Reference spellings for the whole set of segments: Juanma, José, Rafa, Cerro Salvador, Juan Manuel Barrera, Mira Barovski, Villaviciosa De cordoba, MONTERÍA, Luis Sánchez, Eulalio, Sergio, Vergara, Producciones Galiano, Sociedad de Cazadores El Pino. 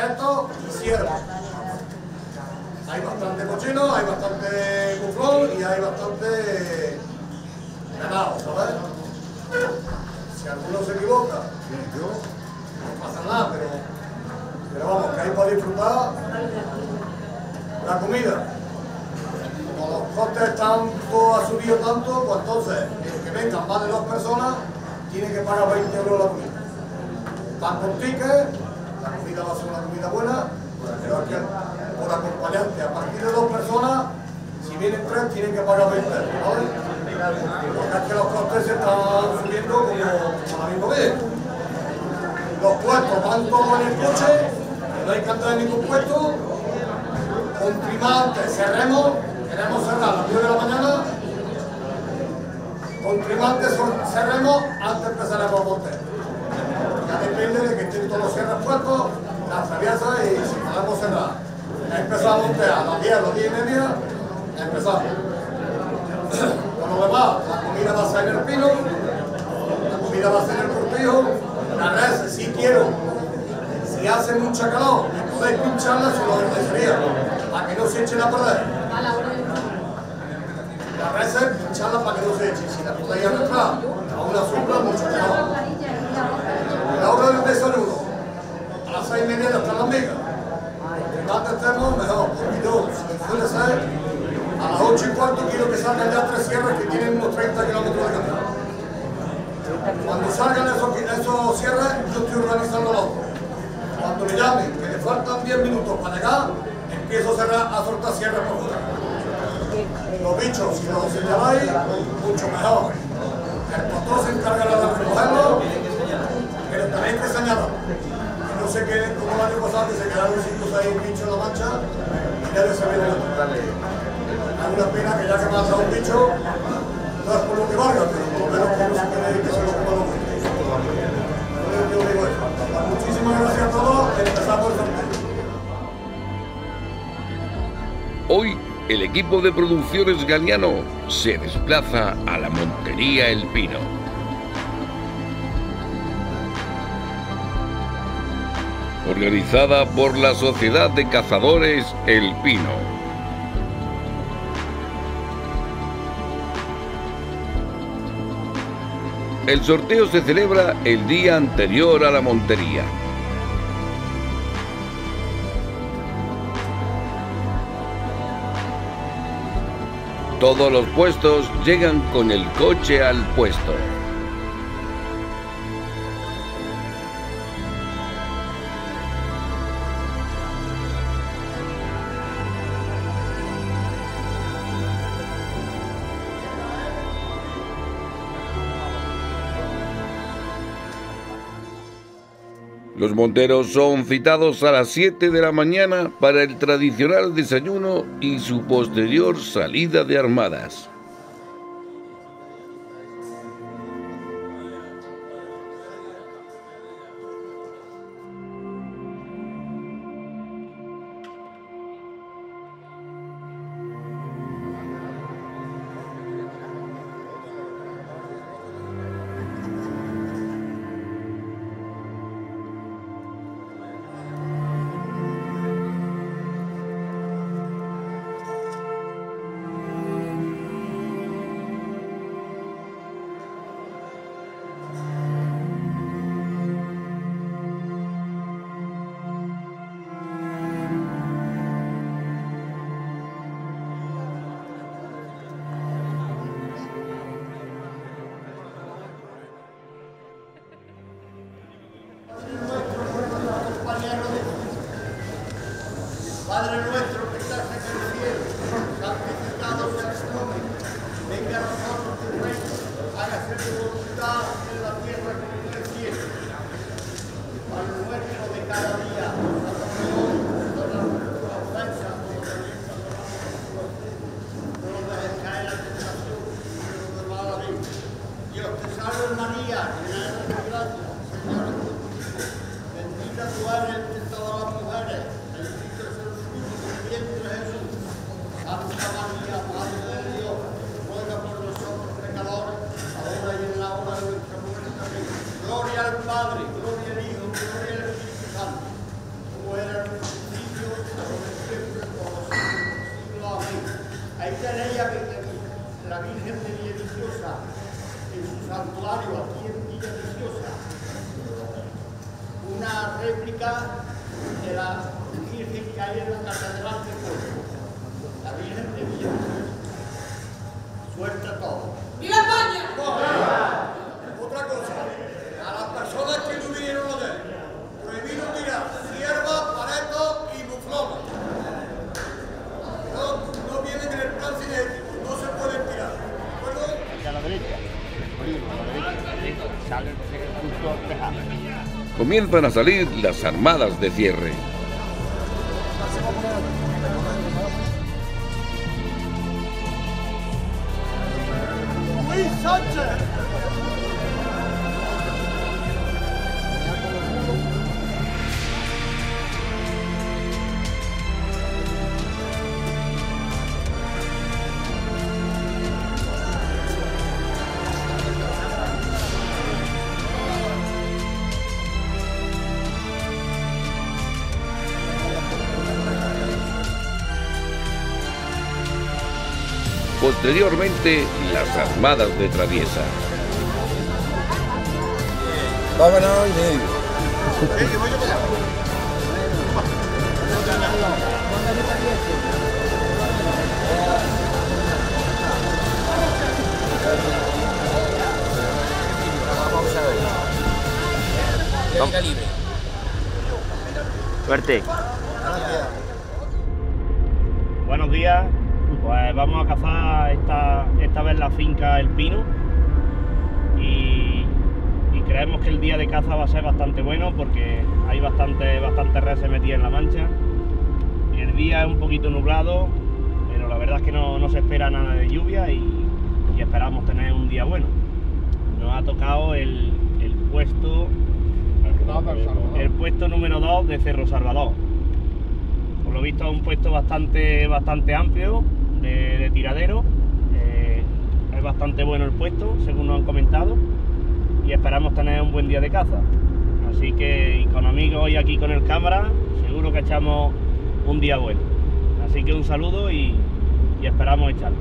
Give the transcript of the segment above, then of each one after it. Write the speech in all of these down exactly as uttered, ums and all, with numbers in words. pajareto y sierva. Hay bastante cochino, hay bastante cuflón y hay bastante ganado, ¿sabes? Si alguno se equivoca, yo, no pasa nada, pero, pero vamos, que hay para disfrutar la comida. Como los costes están todos subidos tanto, pues entonces, el que vengan más de dos personas tiene que pagar veinte euros la comida. Van con tickets, la comida va a ser una comida buena, pero aquí por acompañante, a partir de dos personas, si vienen tres, tienen que pagar veinte euros, ¿vale? Porque es que los costes se están subiendo como, como la misma vez. Los puestos van todos en el coche, no hay que entrar en ningún puesto. Con primantes cerremos, queremos cerrar a las nueve de la mañana. Con primantes cerremos, antes empezaremos a montar. Ya depende de que estén todos los cierres puestos, las traviesas y si podemos cerrar. Ya empezamos a montar a las diez, a las diez y media, ya empezamos. Lo demás, la comida va a ser en el pino, la comida va a ser en el cortijo, la res, si quiero, si hace mucha calor, me podéis pincharla, se lo agradecería, para que no se echen a perder. La res es pincharla para que no se echen, si la podéis arreglar, a una sombra, mucho calor. La hora del desayuno, a las seis y media están las migas. Entre más estemos, mejor, porque no, si suele ser. A las ocho y cuarto quiero que salgan ya tres cierres que tienen unos treinta kilómetros de camino. Cuando salgan esos, esos cierres, yo estoy organizando los otros. Cuando me llamen, que le faltan diez minutos para llegar, empiezo a cerrar, a soltar cierres por fuera. Los bichos, si los señaláis, mucho mejor. El pastor se encargará de recogerlos, pero también que señalar. No se queden como el año pasado, que se quedaron cinco o seis bichos en la mancha y ya les se viene la. Es una pena que ya que me ha dado un bicho, no es por lo que valga, pero por lo menos como se puede que se lo coman los bichos. Yo digo eso. Muchísimas gracias a todos. Empezamos el sorteo. Hoy, el equipo de Producciones Galiano se desplaza a la Montería El Pino. Organizada por la Sociedad de Cazadores El Pino. El sorteo se celebra el día anterior a la montería. Todos los puestos llegan con el coche al puesto. Los monteros son citados a las siete de la mañana para el tradicional desayuno y su posterior salida de armadas. Gloria al Padre, gloria al Hijo, gloria al Espíritu Santo, como era la Virgen de Villaviciosa en su santuario aquí en Villaviciosa, una réplica de la Virgen que hay en la Catedral de Pueblo, la Virgen de Villaviciosa. Suerte a todos. ¡Viva España! ¡Viva! Otra cosa, a las personas que no vinieron a ver, prohibido tirar hierba, pareto y muflones. No, no vienen en el plan cinético, no se pueden tirar. ¿De acuerdo? A la derecha, a la derecha, salen justo dejando. Comienzan a salir las armadas de cierre. ¡Luis Sánchez! Posteriormente, las armadas de traviesa. Vámonos, Diego. Suerte. Buenos días. Pues vamos a cazar esta, esta vez la finca El Pino y, y creemos que el día de caza va a ser bastante bueno porque hay bastante, bastante reses metidas en la mancha. El día es un poquito nublado, pero la verdad es que no, no se espera nada de lluvia y, y esperamos tener un día bueno. Nos ha tocado el, el puesto el, el puesto número dos de Cerro Salvador. Por lo visto es un puesto bastante, bastante amplio. De, de tiradero, eh, es bastante bueno el puesto, según nos han comentado, y esperamos tener un buen día de caza. Así que, y con amigos y aquí con el cámara, seguro que echamos un día bueno. Así que un saludo y, y esperamos echarlo.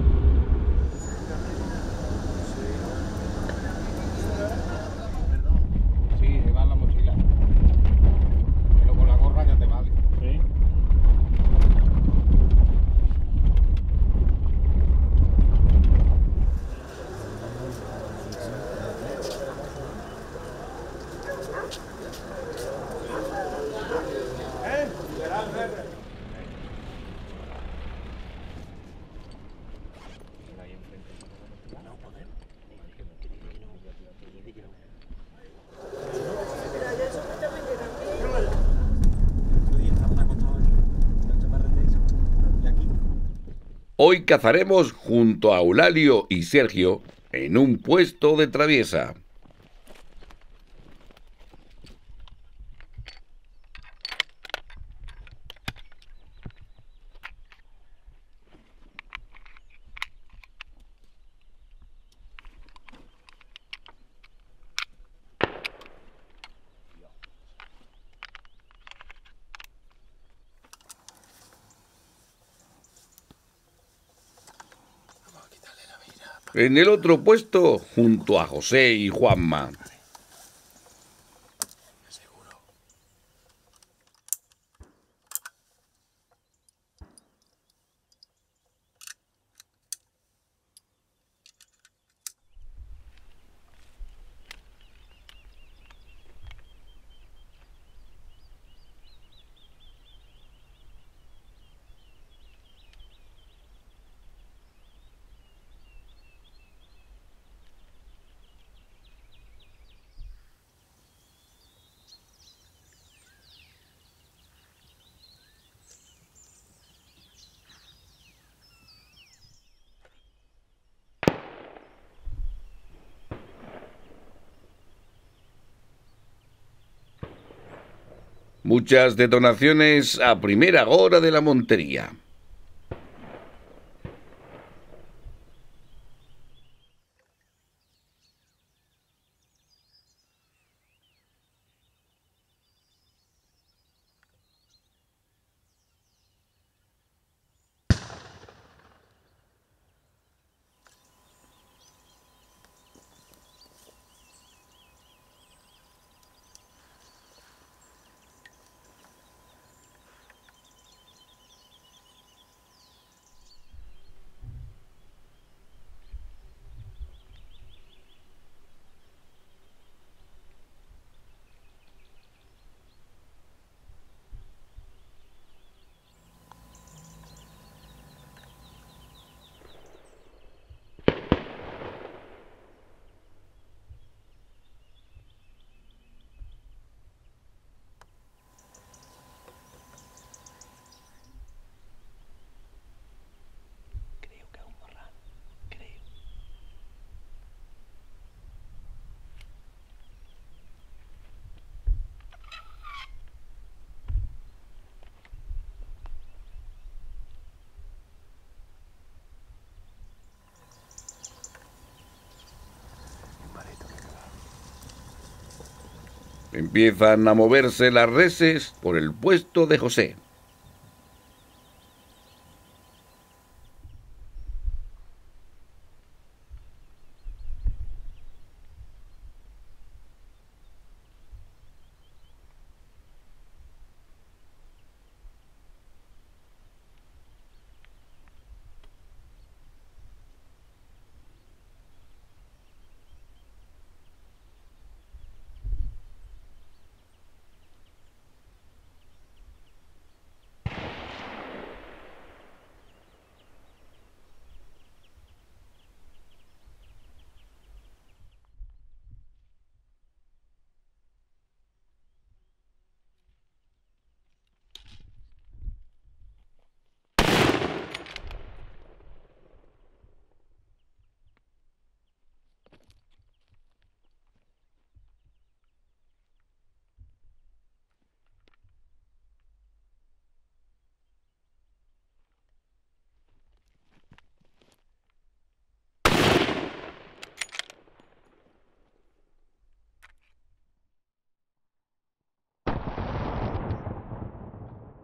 Sí, llevar la mochila, pero con la gorra ya te vale. ¿Sí? Hoy cazaremos junto a Eulalio y Sergio en un puesto de traviesa. En el otro puesto, junto a José y Juanma. Muchas detonaciones a primera hora de la montería. Empiezan a moverse las reses por el puesto de José.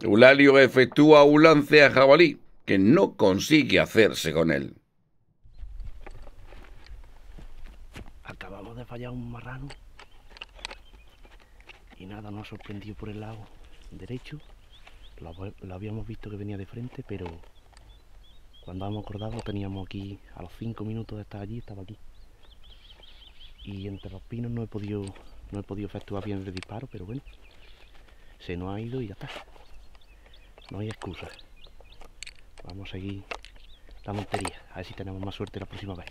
Eulalio efectúa un lance a jabalí, que no consigue hacerse con él. Acabamos de fallar un marrano. Y nada, nos ha sorprendido por el lado derecho. Lo, lo habíamos visto que venía de frente, pero cuando habíamos acordado teníamos aquí, a los cinco minutos de estar allí, estaba aquí. Y entre los pinos no he podido, no he podido efectuar bien el disparo, pero bueno, se nos ha ido y ya está. No hay excusa. Vamos a seguir la montería. A ver si tenemos más suerte la próxima vez.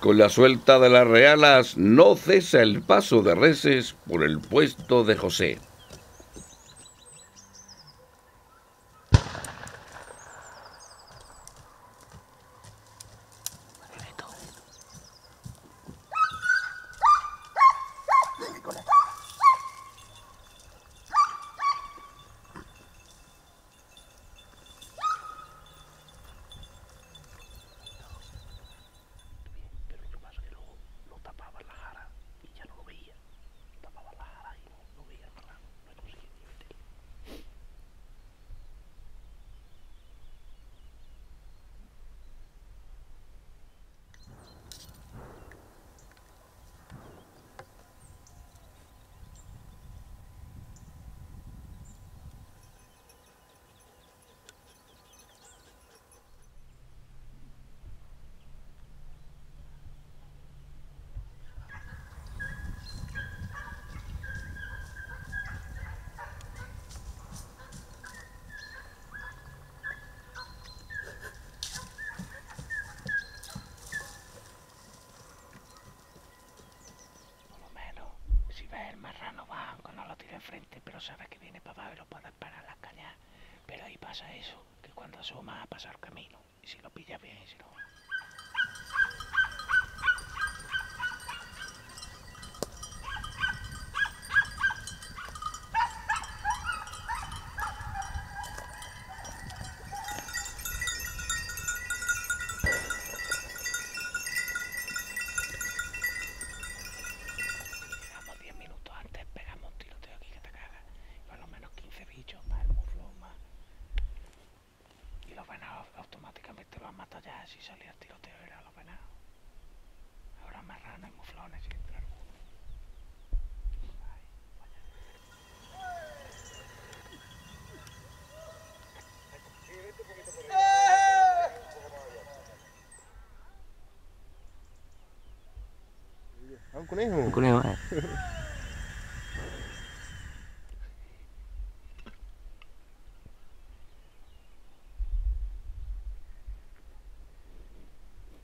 Con la suelta de las realas no cesa el paso de reses por el puesto de José. Sabe que viene para abajo y lo puedes parar las cañas, pero ahí pasa eso, que cuando asoma ha pasado el camino, y si lo pillas bien, y si no... Si salía ¿A un conejo? Un conejo, eh.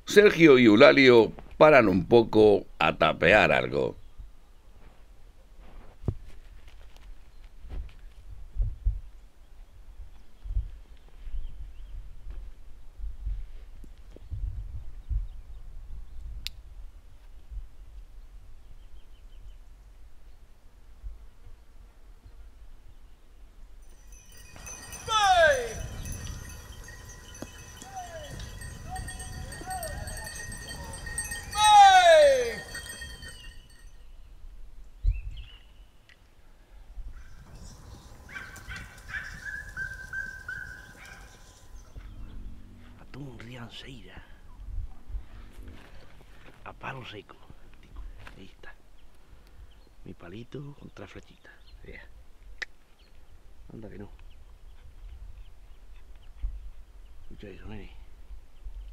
Sergio y Eulalio paran un poco a tapear algo. A palo seco. Ahí está. Mi palito contra flechita. Vea. Anda que no. Escucha eso, nene.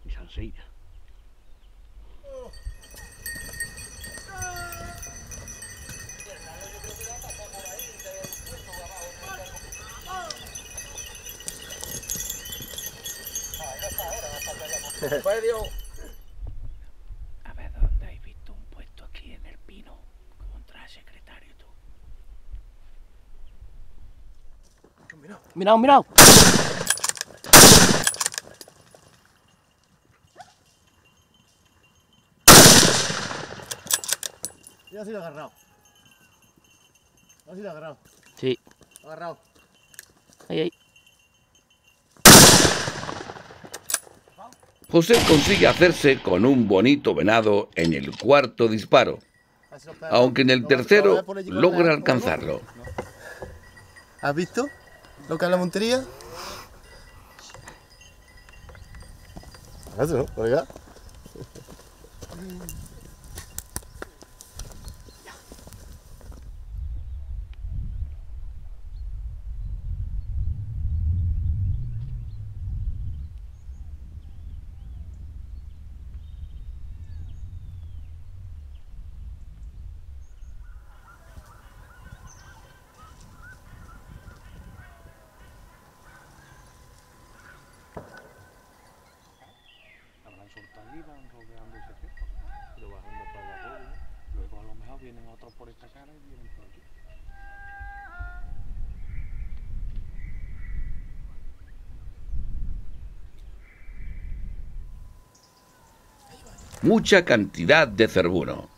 Mi salseira. A ver, ¿dónde has visto un puesto aquí en el Pino? Contra secretario, tú. Mirao, mirao, mirao. Mira si lo ha agarrado. Mira si lo ha agarrado. Sí. Lo ha agarrado. Ahí, ahí. José consigue hacerse con un bonito venado en el cuarto disparo, aunque en el tercero logra alcanzarlo. ¿Has visto lo que es la montería? Eso, ¿no? Por acá. Mucha cantidad de cerbuno.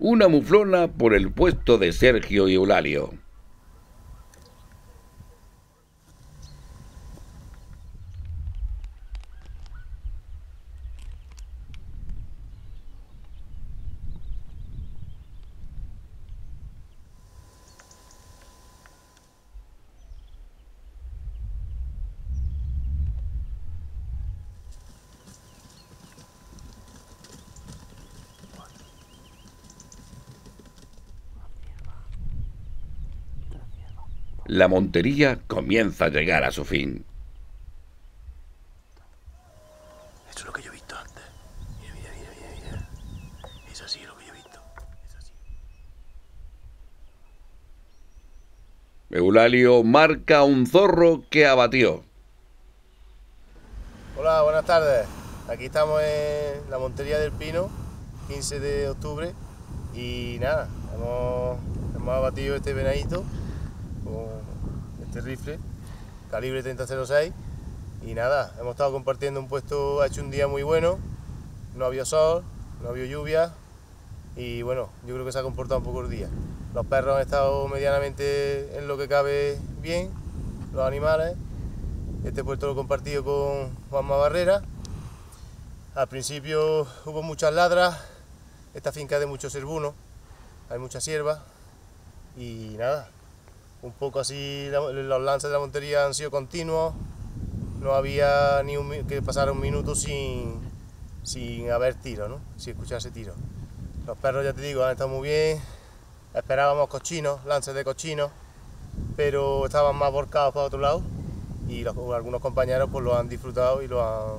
Una muflona por el puesto de Sergio y Eulalio. La montería comienza a llegar a su fin. Eso es lo que yo he visto antes. Mira, mira, mira, mira. Es así lo que yo he visto. Es así. Eulalio marca un zorro que abatió. Hola, buenas tardes. Aquí estamos en la montería del Pino, quince de octubre, y nada, hemos, hemos abatido este venadito con este rifle, calibre treinta cero seis, y nada, hemos estado compartiendo un puesto. Ha hecho un día muy bueno, no había sol, no había lluvia, y bueno, yo creo que se ha comportado un poco el día. Los perros han estado medianamente en lo que cabe bien, los animales. Este puesto lo he compartido con Juan Manuel Barrera. Al principio hubo muchas ladras, esta finca es de muchos cerbunos, hay mucha sierva y nada, un poco así los lances de la montería han sido continuos, no había ni un, que pasara un minuto sin, sin haber tiro, ¿no? Sin escucharse tiro. Los perros, ya te digo, han estado muy bien, esperábamos cochinos, lances de cochinos, pero estaban más volcados para otro lado y los, algunos compañeros pues lo han disfrutado y lo han...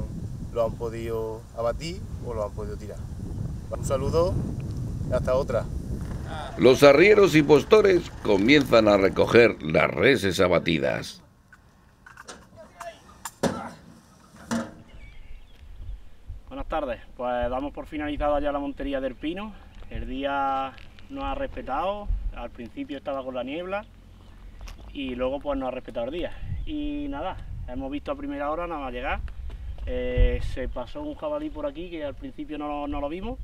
lo han podido abatir o lo han podido tirar. Un saludo y hasta otra. Los arrieros y postores comienzan a recoger las reses abatidas. Buenas tardes, pues damos por finalizada ya la montería del Pino. El día nos ha respetado, al principio estaba con la niebla y luego pues nos ha respetado el día. Y nada, hemos visto a primera hora nada más llegar. Eh, se pasó un jabalí por aquí que al principio no, no lo vimos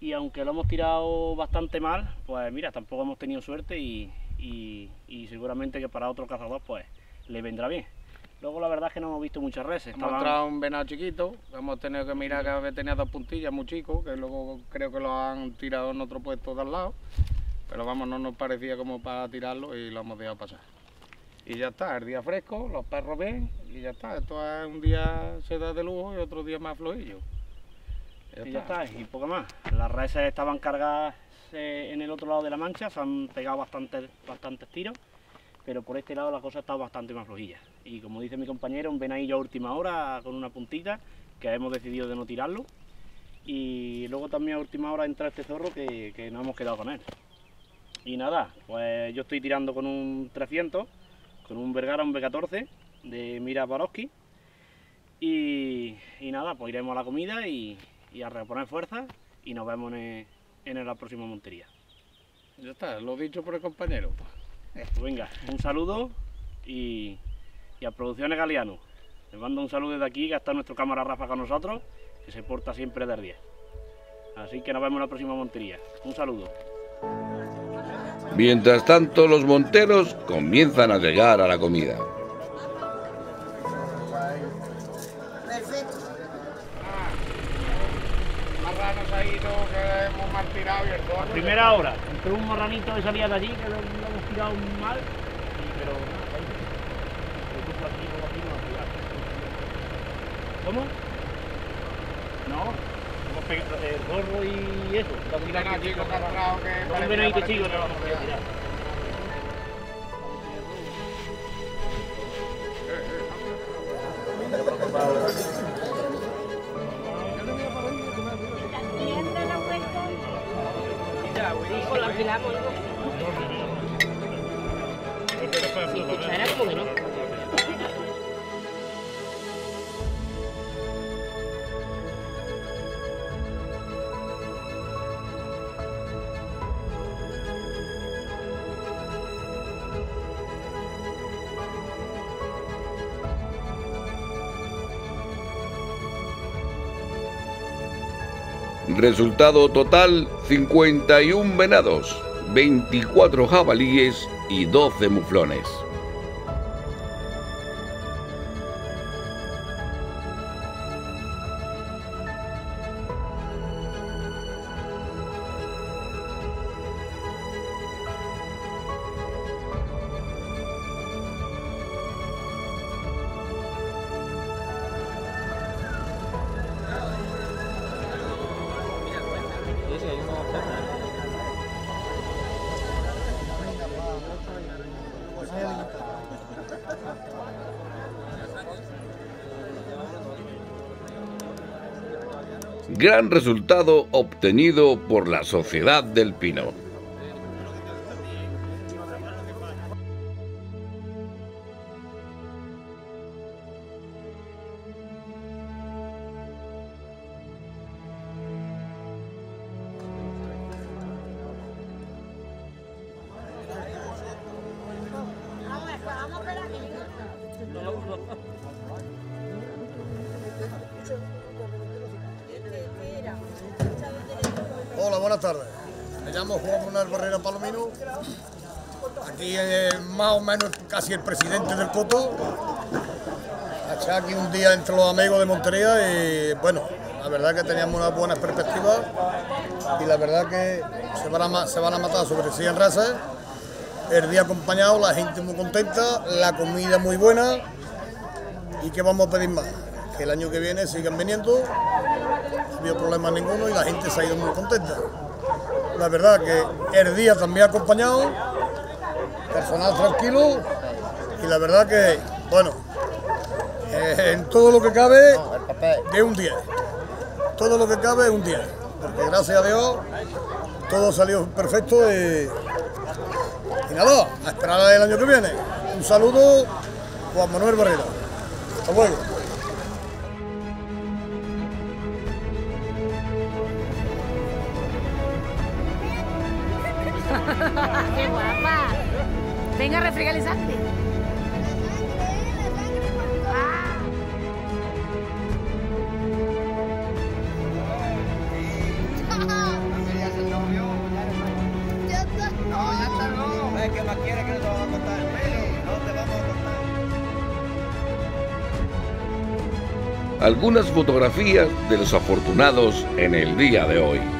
y aunque lo hemos tirado bastante mal, pues mira, tampoco hemos tenido suerte y, y, y seguramente que para otro cazador pues le vendrá bien. Luego la verdad es que no hemos visto muchas reses. Hemos Estaban... traído un venado chiquito, hemos tenido que mirar que tenía dos puntillas muy chicos, que luego creo que lo han tirado en otro puesto de al lado, pero vamos, no nos parecía como para tirarlo y lo hemos dejado pasar. Y ya está, el día fresco, los perros bien, y ya está. Esto es un día se da de lujo y otro día más flojillo. Y ya está, y poco más. Las reses estaban cargadas eh, en el otro lado de la mancha, se han pegado bastantes, bastantes tiros, pero por este lado la cosa está bastante más flojilla. Y como dice mi compañero, un venadillo a última hora con una puntita, que hemos decidido de no tirarlo. Y luego también a última hora entra este zorro que, que nos hemos quedado con él. Y nada, pues yo estoy tirando con un trescientos, con un Vergara, un B catorce de Mira Barovski y, y nada, pues iremos a la comida y, y a reponer fuerzas y nos vemos en, en la próxima montería. Ya está, lo dicho por el compañero. Pues venga, un saludo y, y a Producciones Galiano. Les mando un saludo desde aquí, que está nuestro cámara Rafa con nosotros, que se porta siempre del diez. Así que nos vemos en la próxima montería. Un saludo. Mientras tanto, los monteros comienzan a llegar a la comida. Perfecto. Marranos ahí, que hemos mal tirado y el zorro. Primera hora, entre un marranito que salía de allí, que lo hemos tirado mal, pero aquí no lo hemos tirado. ¿Cómo? No. El gorro y eso. Un venadito chico no lo vamos a tirar. Resultado total, cincuenta y un venados, veinticuatro jabalíes y doce muflones. Gran resultado obtenido por la Sociedad del Pino. buenas tardes. Me llamo Juan Manuel Barrera Palomino. Aquí eh, más o menos casi el presidente del Coto. Hasta aquí un día entre los amigos de Montería y bueno, la verdad que teníamos unas buenas perspectivas y la verdad que se van a, se van a matar sobre cien razas. El día acompañado, la gente muy contenta, la comida muy buena y que vamos a pedir más. Que el año que viene sigan viniendo, no había problemas ninguno y la gente se ha ido muy contenta. La verdad que el día también acompañado, personal tranquilo y la verdad que, bueno, eh, en todo lo que cabe de un día. Todo lo que cabe es un día, porque gracias a Dios todo salió perfecto y, y nada, a esperar el año que viene. Un saludo, Juan Manuel Barrera. Hasta luego. ¡Qué guapa! Venga, refregalizante. ¿Qué más quieres que no te vamos a cortar el pelo? No te vamos a cortar. Algunas fotografías de los afortunados en el día de hoy.